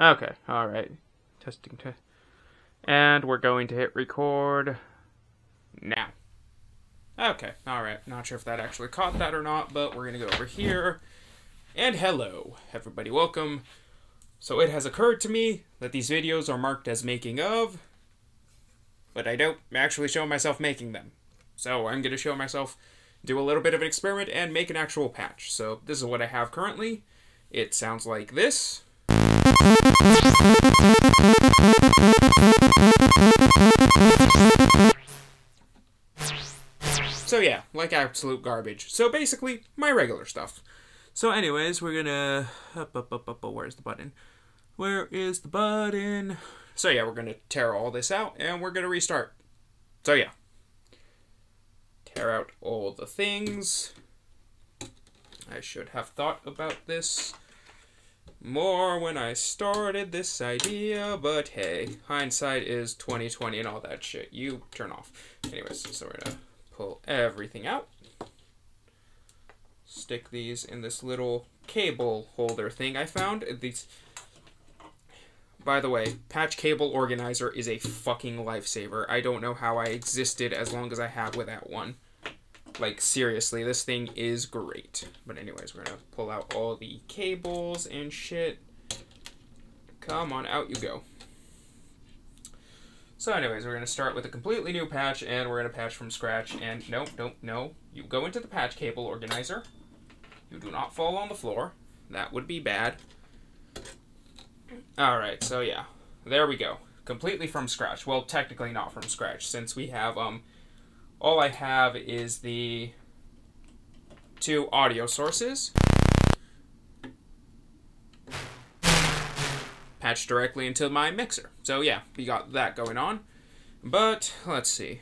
Okay, alright. Testing. And we're going to hit record now. Okay, alright. Not sure if that actually caught that or not, but we're going to go over here. And hello, everybody. Welcome. So it has occurred to me that these videos are marked as making of, but I don't actually show myself making them. So I'm going to show myself do a little bit of an experiment and make an actual patch. So this is what I have currently. It sounds like this. So yeah, like absolute garbage. So basically, my regular stuff. So anyways, we're gonna... Where's the button? Where is the button? So yeah, we're gonna tear all this out, and we're gonna restart. So yeah. Tear out all the things. I should have thought about this more when I started this idea, but hey, hindsight is 20/20 and all that shit. You turn off. Anyways, so we're gonna pull everything out. Stick these in this little cable holder thing I found. These, by the way, patch cable organizer is a fucking lifesaver. I don't know how I existed as long as I have without one. Like, seriously, this thing is great. But anyways, we're gonna pull out all the cables and shit. Come on, out you go. So anyways, we're gonna start with a completely new patch, and we're gonna patch from scratch, and no. You go into the patch cable organizer. You do not fall on the floor. That would be bad. Alright, so yeah. There we go. Completely from scratch. Well, technically not from scratch, since we have, all I have is the two audio sources. Patched directly into my mixer. So yeah, we got that going on. But, let's see.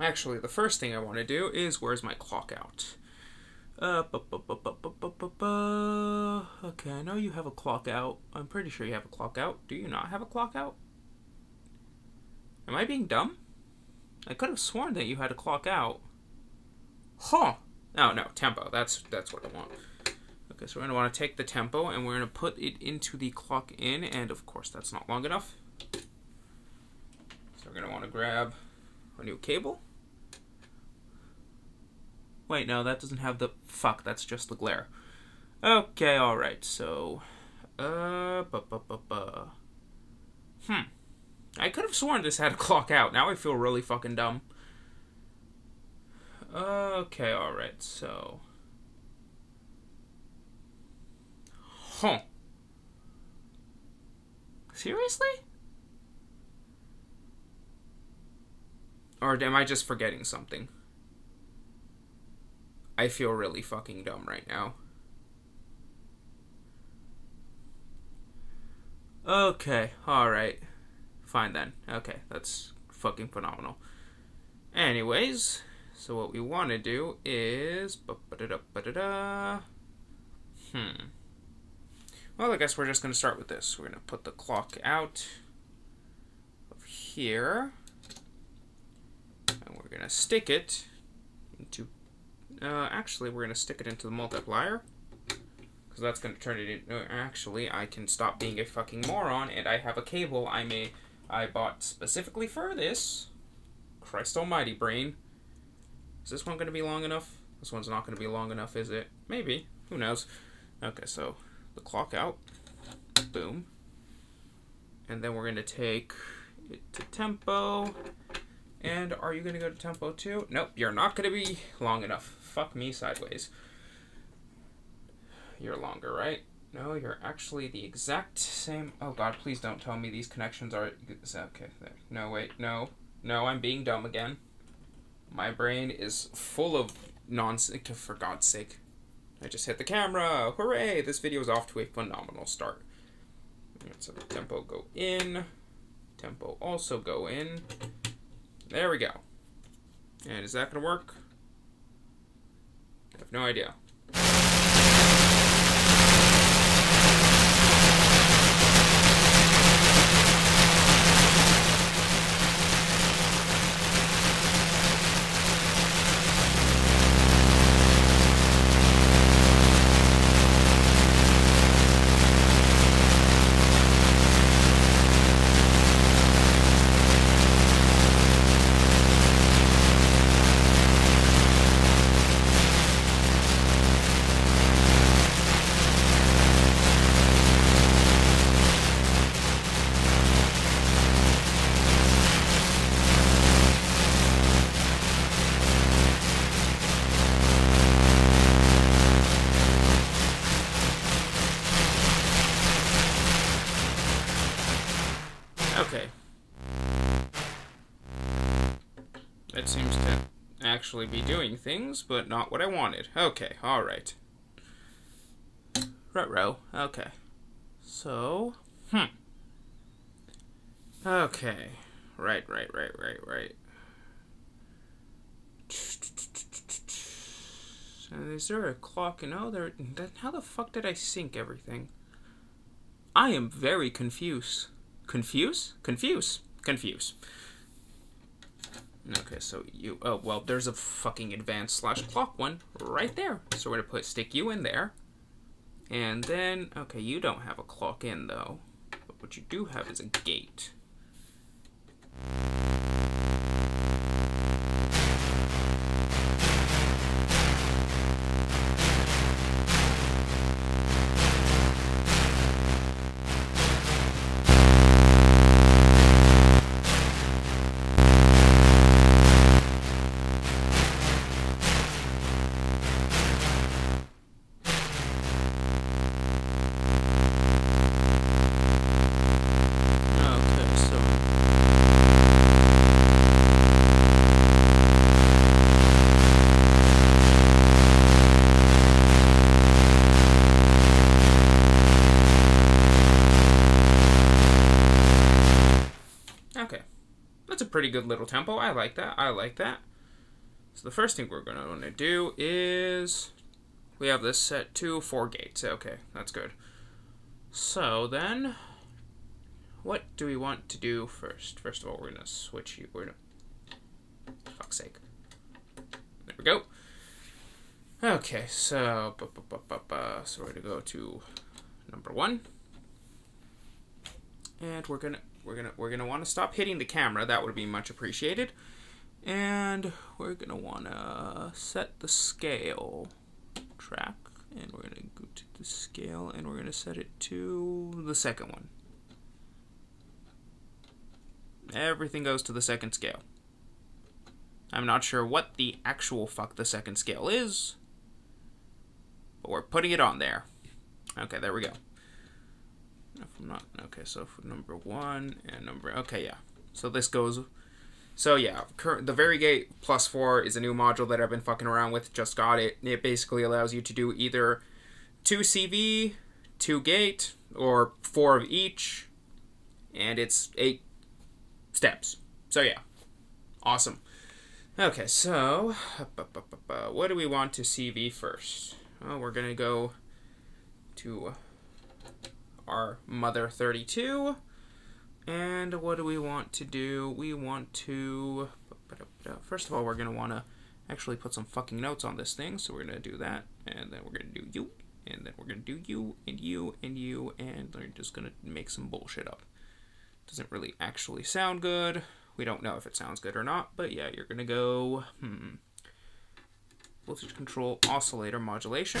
Actually, the first thing I want to do is, where's my clock out? Okay, I know you have a clock out. I'm pretty sure you have a clock out. Do you not have a clock out? Am I being dumb? I could have sworn that you had a clock out. Huh. Oh, no, tempo. That's what I want. Okay, so we're going to want to take the tempo, and we're going to put it into the clock in, and of course that's not long enough. So we're going to want to grab a new cable. Wait, no, that doesn't have the... Fuck, that's just the glare. Okay, alright, so... I could have sworn this had a clock out. Now I feel really fucking dumb. Okay, alright, so... Huh. Seriously? Or am I just forgetting something? I feel really fucking dumb right now. Okay, alright. Fine then. Okay, that's fucking phenomenal. Anyways, so what we want to do is... Well, I guess we're just going to start with this. We're going to put the clock out over here. And we're going to stick it into... actually, we're going to stick it into the multiplier. Because that's going to turn it into... Actually, I can stop being a fucking moron, and I have a cable I bought specifically for this. Christ almighty, brain. Is this one going to be long enough? This one's not going to be long enough, is it? Maybe. Who knows? Okay, so... the clock out, boom, and then we're going to take it to tempo, and are you going to go to tempo too? Nope, you're not going to be long enough. Fuck me sideways. You're longer, right? No, you're actually the exact same. Oh god, please don't tell me these connections are... Okay, there. No, wait, no. No, I'm being dumb again. My brain is full of nonsense, for god's sake. I just hit the camera. Hooray! This video is off to a phenomenal start. So tempo go in. Tempo also go in. There we go. And is that going to work? I have no idea. Okay. That seems to actually be doing things, but not what I wanted. Okay, alright. Ruh-roh. Okay. So, okay. Right. Is there a clock? No, there. How the fuck did I sync everything? I am very confused. Confuse. Okay, so you. Oh well, there's a fucking advanced slash clock one right there. So we're gonna stick you in there, and then okay, you don't have a clock in though. But what you do have is a gate. Pretty good little tempo. I like that. So the first thing we're going to want to do is we have this set to 4 gates. Okay, that's good. So then what do we want to do first? First of all, we're going to switch you. Fuck's sake. There we go. Okay, so, so we're going to go to number 1. And we're gonna want to stop hitting the camera. That would be much appreciated. And we're gonna wanna set the scale track, and we're gonna go to the scale, and we're gonna set it to the second one. Everything goes to the second scale. I'm not sure what the actual fuck the second scale is, but we're putting it on there. Okay, there we go. If I'm not, okay, so for number 1 and number, okay, yeah. So this goes, so yeah, the Varigate +4 is a new module that I've been fucking around with, just got it. It basically allows you to do either 2 CV, 2 gate, or 4 of each, and it's 8 steps. So yeah, awesome. Okay, so, what do we want to CV first? Well, we're gonna go to our Mother 32, and what do we want to do? We want to, first of all, we're gonna wanna actually put some fucking notes on this thing, so we're gonna do that, and then we're gonna do you, and then we're gonna do you, and you, and you, and we're just gonna make some bullshit up. Doesn't really actually sound good. We don't know if it sounds good or not, but yeah, you're gonna go, voltage control oscillator modulation.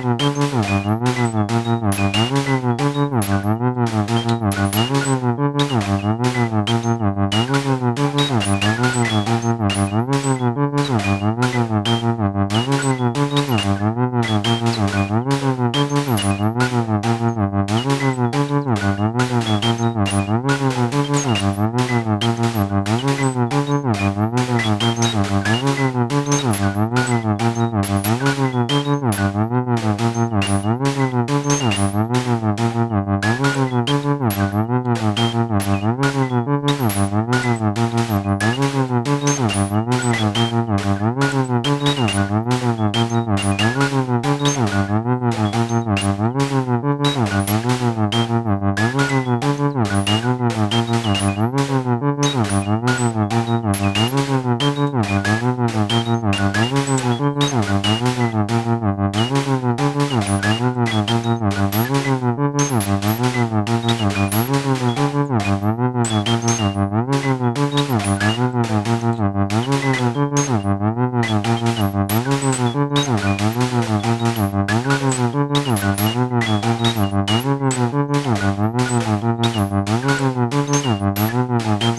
Alright,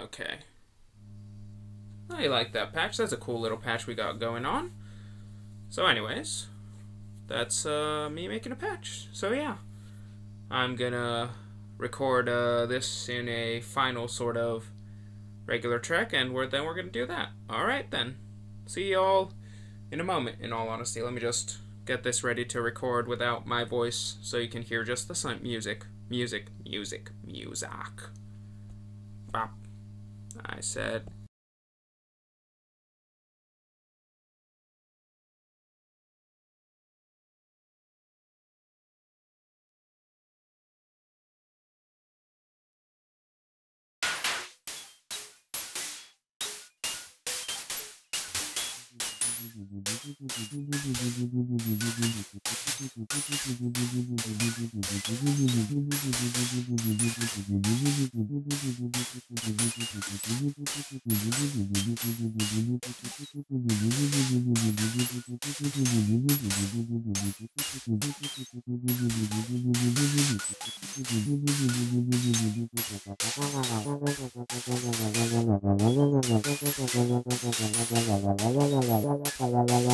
okay. I like that patch. That's a cool little patch we got going on. So anyways, that's me making a patch. So yeah, I'm gonna record this in a final sort of regular track, and then we're gonna do that. Alright then, see y'all in a moment, in all honesty. Let me just get this ready to record without my voice so you can hear just the music. Bop. I said...